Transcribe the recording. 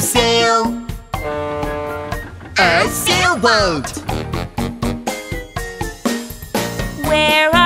to sail a sailboat. Where